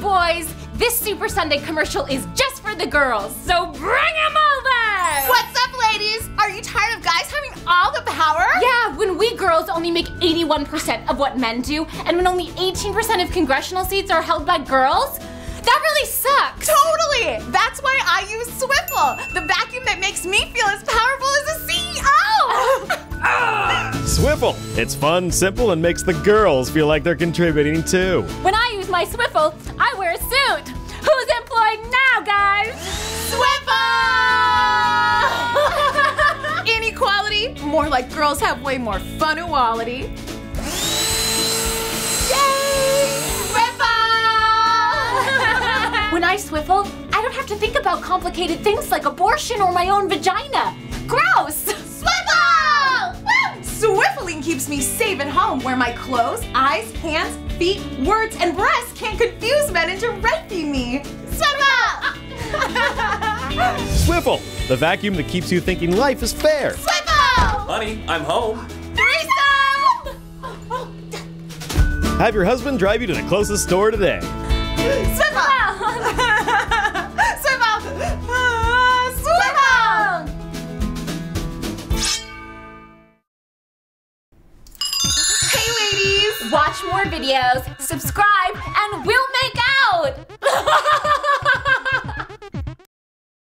boys! This Super Sunday commercial is just for the girls, so bring them over! What's up, ladies? Are you tired of guys having all the power? Yeah, when we girls only make 81% of what men do, and when only 18% of congressional seats are held by girls, that really sucks! Totally! That's why I use Swiffle, the vacuum that makes me feel as powerful as a CEO! Swiffle! It's fun, simple, and makes the girls feel like they're contributing too. When I use my Swiffle, I wear a suit. Who's employed now, guys? Swiffle! Inequality? More like girls have way more fun-uality. Yay! Swiffle! When I Swiffle, I don't have to think about complicated things like abortion or my own vagina. Gross! Swiffling keeps me safe at home, where my clothes, eyes, hands, feet, words, and breasts can't confuse men into raping me. Swiffle! Swiffle, the vacuum that keeps you thinking life is fair. Swiffle! Honey, I'm home. Threesome! Have your husband drive you to the closest store today. Swiffle! Swiffle! Watch more videos, subscribe, and we'll make out!